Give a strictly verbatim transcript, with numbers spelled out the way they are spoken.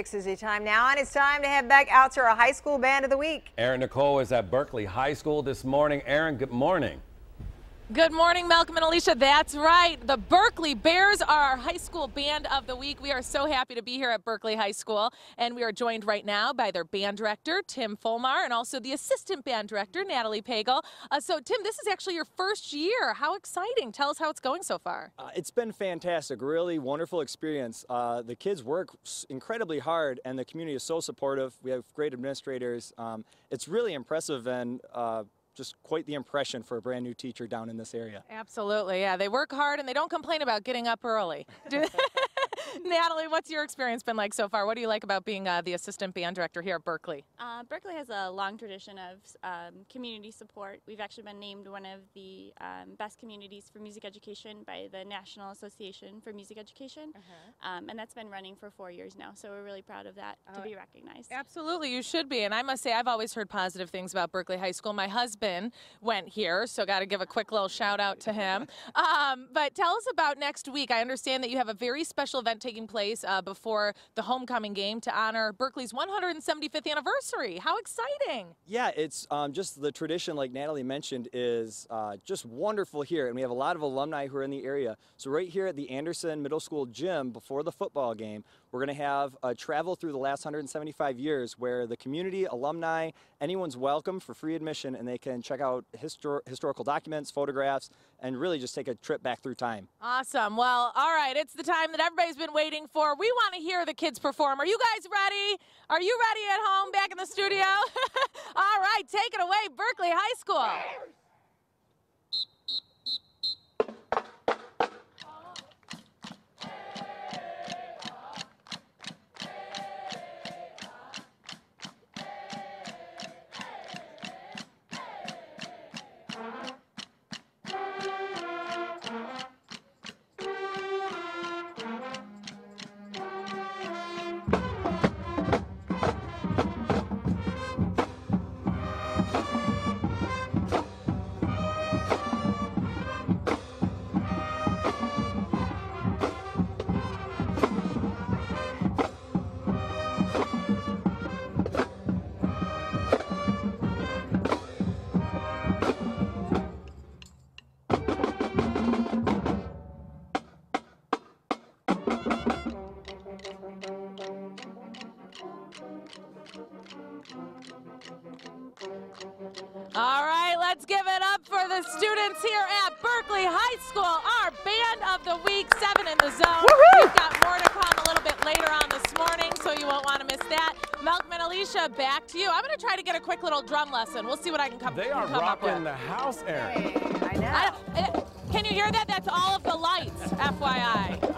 six is the time now, and it's time to head back out to our high school band of the week. Erin Nicole is at Berkley High School this morning. Erin, good morning. Good morning, Malcolm and Alicia. That's right. The Berkley Bears are our high school band of the week. We are so happy to be here at Berkley High School, and we are joined right now by their band director, Tim Fulmar, and also the assistant band director, Natalie Pagel. Uh, so, Tim, this is actually your first year. How exciting. Tell us how it's going so far. Uh, it's been fantastic. Really wonderful experience. Uh, the kids work incredibly hard, and the community is so supportive. We have great administrators. Um, it's really impressive, and uh, just quite the impression for a brand new teacher down in this area. Absolutely, yeah. They work hard and they don't complain about getting up early. Natalie, what's your experience been like so far? What do you like about being uh, the assistant band director here at Berkley? Uh, Berkley has a long tradition of um, community support. We've actually been named one of the um, best communities for music education by the National Association for Music Education. Uh-huh. um, and that's been running for four years now, so we're really proud of that uh, to be recognized. Absolutely, you should be. And I must say, I've always heard positive things about Berkley High School. My husband went here, so got to give a quick little shout out to him. Um, but tell us about next week. I understand that you have a very special event taking place uh, before the homecoming game to honor Berkley's one hundred seventy-fifth anniversary. How exciting! Yeah, it's um, just the tradition, like Natalie mentioned, is uh, just wonderful here, and we have a lot of alumni who are in the area. So right here at the Anderson Middle School Gym before the football game, we're going to have a travel through the last one hundred seventy-five years where the community, alumni, anyone's welcome for free admission, and they can check out histor historical documents, photographs, and really just take a trip back through time. Awesome. Well, all right, it's the time that everybody's been waiting for. We want to hear the kids perform. Are you guys ready? Are you ready at home back in the studio? All right, take it away, Berkley High School. All right, let's give it up for the students here at Berkley High School, our Band of the Week, seven in the zone. We've got more to come a little bit later on this morning, so you won't want to miss that. Malcolm and Alicia, back to you. I'm going to try to get a quick little drum lesson. We'll see what I can come up with. They are rocking the house, Erin. I know. I, can you hear that? That's all of the lights, F Y I.